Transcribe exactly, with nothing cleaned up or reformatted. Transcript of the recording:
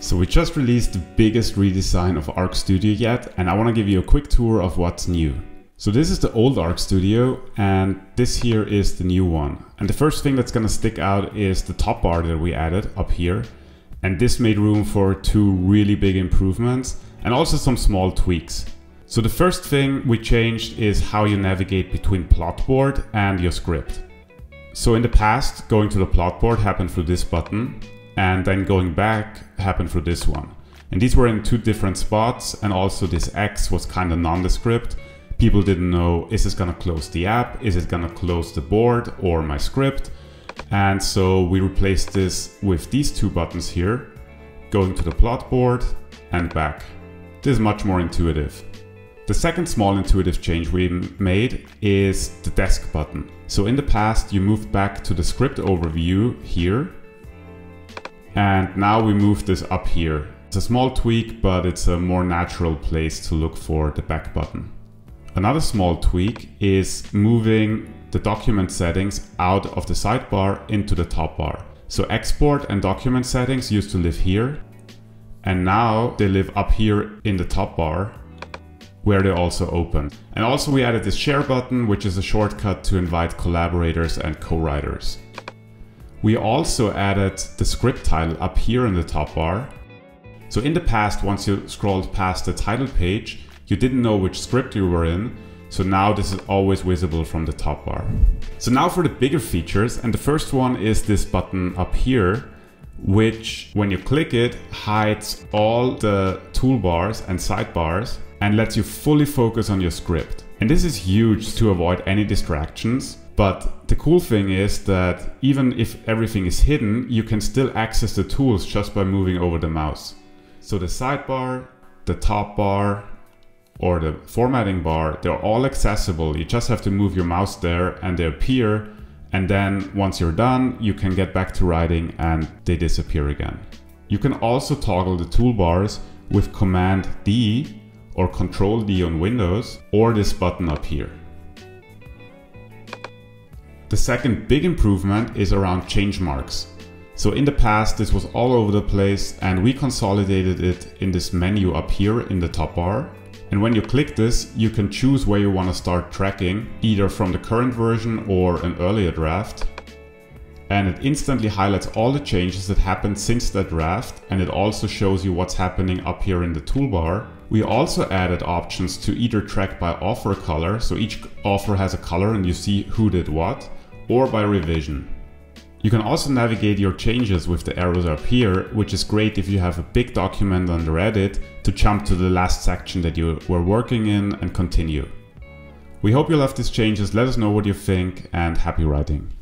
So we just released the biggest redesign of Arc Studio yet, and I want to give you a quick tour of what's new. So this is the old Arc Studio, and this here is the new one. And the first thing that's going to stick out is the top bar that we added up here. And this made room for two really big improvements and also some small tweaks. So the first thing we changed is how you navigate between Plotboard and your script. So in the past, going to the Plotboard happened through this button, and then going back happened through this one. And these were in two different spots, and also this X was kind of nondescript. People didn't know, is this gonna close the app? Is it gonna close the board or my script? And so we replaced this with these two buttons here, going to the plot board and back. This is much more intuitive. The second small intuitive change we made is the desk button. So in the past, you moved back to the script overview here, and now we move this up here. It's a small tweak, but it's a more natural place to look for the back button. Another small tweak is moving the document settings out of the sidebar into the top bar. So export and document settings used to live here, and now they live up here in the top bar where they also open. And also we added this share button, which is a shortcut to invite collaborators and co-writers. We also added the script title up here in the top bar. So in the past, once you scrolled past the title page, you didn't know which script you were in, so now this is always visible from the top bar. So now for the bigger features, and the first one is this button up here, which when you click it, hides all the toolbars and sidebars and lets you fully focus on your script. And this is huge to avoid any distractions, but the cool thing is that even if everything is hidden, you can still access the tools just by moving over the mouse. So the sidebar, the top bar, or the formatting bar, they're all accessible. You just have to move your mouse there and they appear. And then once you're done, you can get back to writing and they disappear again. You can also toggle the toolbars with Command D or Control D on Windows, or this button up here. The second big improvement is around change marks. So in the past, this was all over the place, and we consolidated it in this menu up here in the top bar. And when you click this, you can choose where you want to start tracking, either from the current version or an earlier draft. And it instantly highlights all the changes that happened since that draft, and it also shows you what's happening up here in the toolbar. We also added options to either track by author color, so each author has a color and you see who did what, or by revision. You can also navigate your changes with the arrows up here, which is great if you have a big document under edit to jump to the last section that you were working in and continue. We hope you love these changes. Let us know what you think, and happy writing.